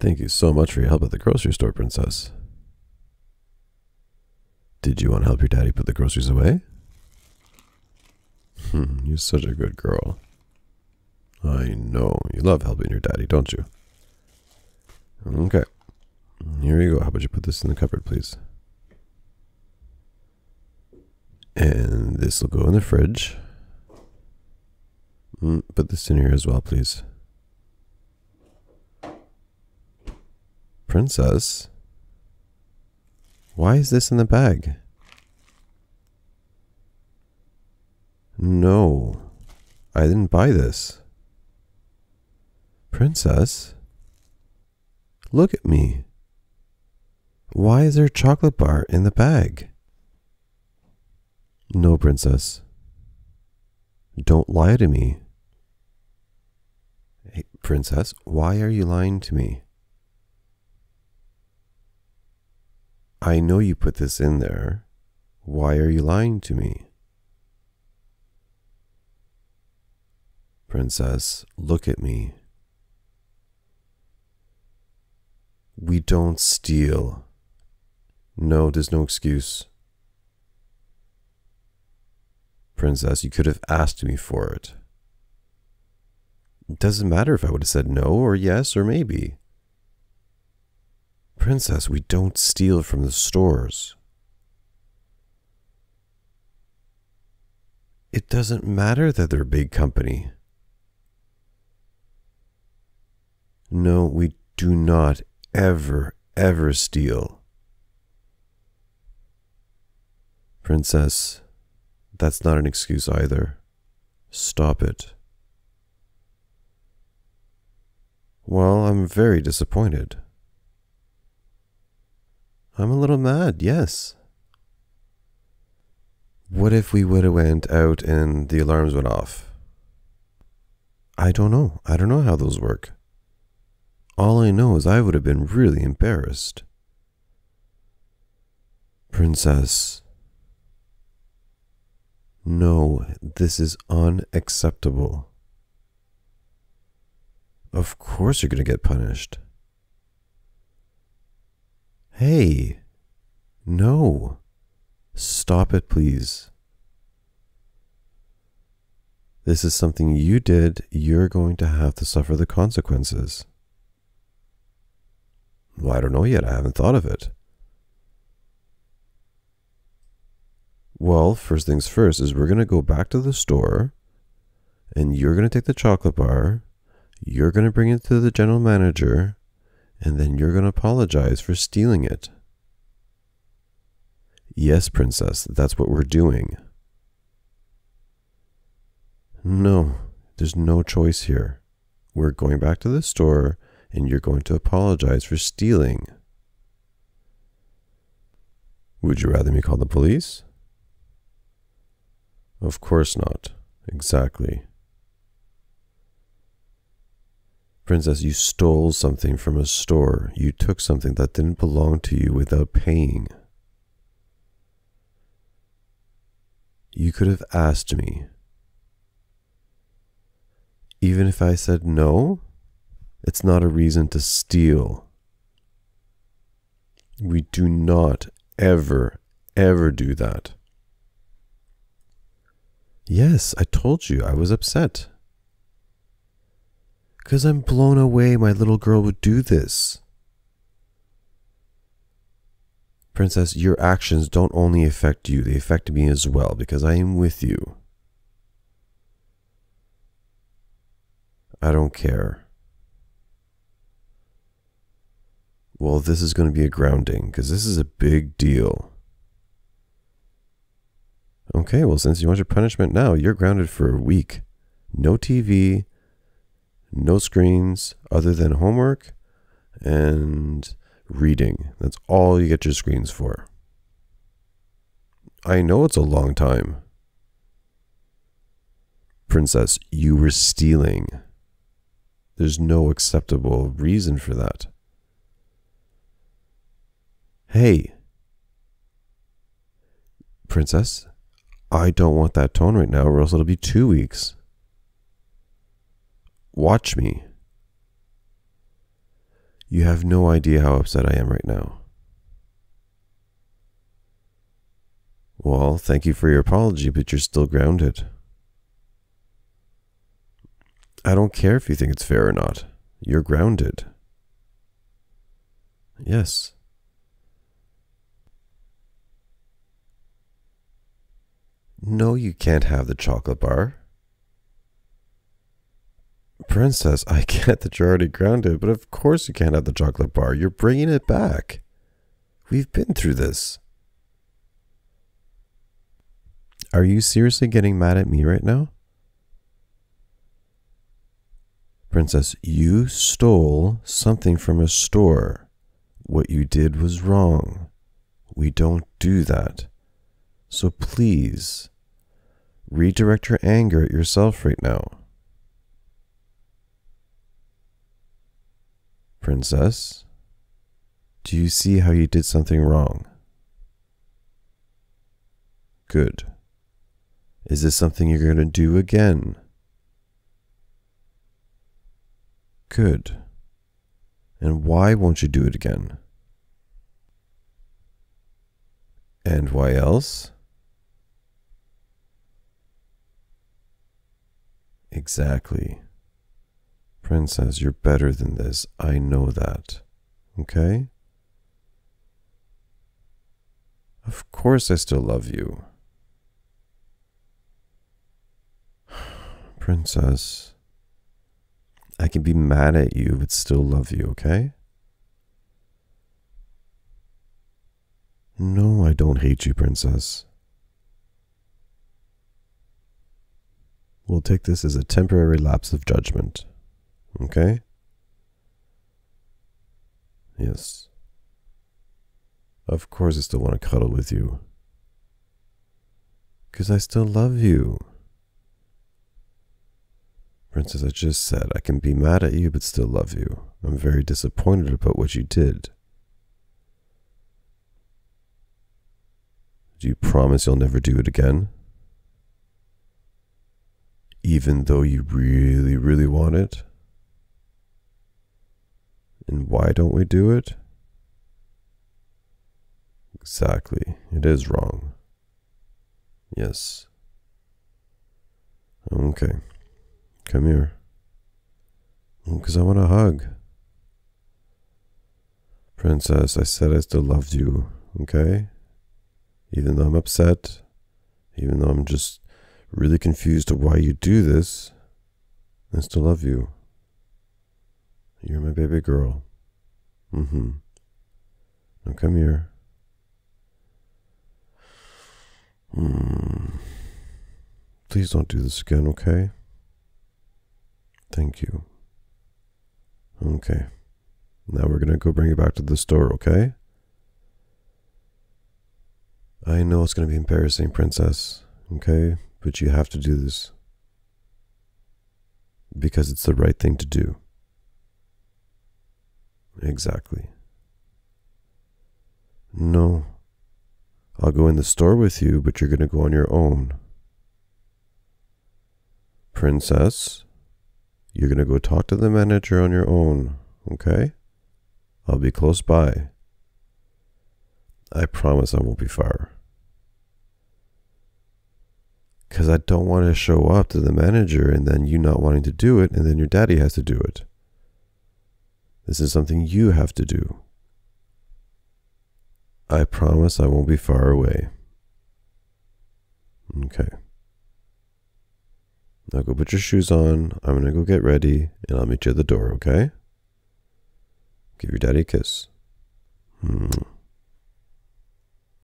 Thank you so much for your help at the grocery store, Princess. Did you want to help your daddy put the groceries away? You're such a good girl. I know. You love helping your daddy, don't you? Okay. Here you go. How about you put this in the cupboard, please? And this will go in the fridge. Put this in here as well, please. Princess? Why is this in the bag? No. I didn't buy this. Princess? Look at me. Why is there a chocolate bar in the bag? No, Princess. Don't lie to me. Hey, Princess, why are you lying to me? I know you put this in there. Why are you lying to me? Princess, look at me. We don't steal. No, there's no excuse. Princess, you could have asked me for it. It doesn't matter if I would have said no or yes or maybe. Princess, we don't steal from the stores. It doesn't matter that they're a big company. No, we do not ever steal. Princess, that's not an excuse either. Stop it. Well, I'm very disappointed. I'm a little mad, yes. What if we would have went out and the alarms went off? I don't know. I don't know how those work. All I know is I would have been really embarrassed. Princess. No, this is unacceptable. Of course you're going to get punished. Hey, no. Stop it, please. This is something you did. You're going to have to suffer the consequences. Well, I don't know yet. I haven't thought of it. Well, first things first is we're going to go back to the store and you're going to take the chocolate bar. You're going to bring it to the general manager and then you're going to apologize for stealing it. Yes, Princess, that's what we're doing. No, there's no choice here. We're going back to the store and you're going to apologize for stealing. Would you rather me call the police? Of course not. Exactly. Princess, you stole something from a store. You took something that didn't belong to you without paying. You could have asked me. Even if I said no, it's not a reason to steal. We do not ever do that. Yes, I told you I was upset. 'Cause I'm blown away my little girl would do this. Princess, your actions don't only affect you, they affect me as well because I am with you. I don't care. Well, this is going to be a grounding because this is a big deal. Okay, well, since you want your punishment now, you're grounded for a week. No TV, no screens other than homework and reading. That's all you get your screens for. I know it's a long time. Princess, you were stealing. There's no acceptable reason for that. Hey, Princess, I don't want that tone right now or else it'll be 2 weeks. Watch me. You have no idea how upset I am right now. Well, thank you for your apology, but you're still grounded. I don't care if you think it's fair or not. You're grounded. Yes. No, you can't have the chocolate bar. Princess, I get that you're already grounded, but of course you can't have the chocolate bar. You're bringing it back. We've been through this. Are you seriously getting mad at me right now? Princess, you stole something from a store. What you did was wrong. We don't do that. So please, redirect your anger at yourself right now. Princess, do you see how you did something wrong? Good. Is this something you're going to do again? Good. And why won't you do it again? And why else? Exactly. Princess, you're better than this. I know that. Okay? Of course I still love you. Princess, I can be mad at you, but still love you, okay? No, I don't hate you, Princess. We'll take this as a temporary lapse of judgment, okay? Yes. Of course I still want to cuddle with you. 'Cause I still love you. Princess, I just said, I can be mad at you, but still love you. I'm very disappointed about what you did. Do you promise you'll never do it again? Even though you really, really want it? And why don't we do it? Exactly. It is wrong. Yes. Okay. Come here. Because I want a hug. Princess, I said I still loved you, okay? Even though I'm upset, even though I'm just really confused to why you do this, I still love you. You're my baby girl. Mm-hmm. Now come here. Please don't do this again, okay? Thank you. Okay. Now we're going to go bring it back to the store, okay? I know it's going to be embarrassing, Princess, okay? But you have to do this. Because it's the right thing to do. Exactly. No. I'll go in the store with you, but you're going to go on your own. Princess? You're going to go talk to the manager on your own, okay? I'll be close by. I promise I won't be far. Because I don't want to show up to the manager and then you not wanting to do it and then your daddy has to do it. This is something you have to do. I promise I won't be far away. Okay. Now go put your shoes on, I'm gonna go get ready, and I'll meet you at the door, okay? Give your daddy a kiss.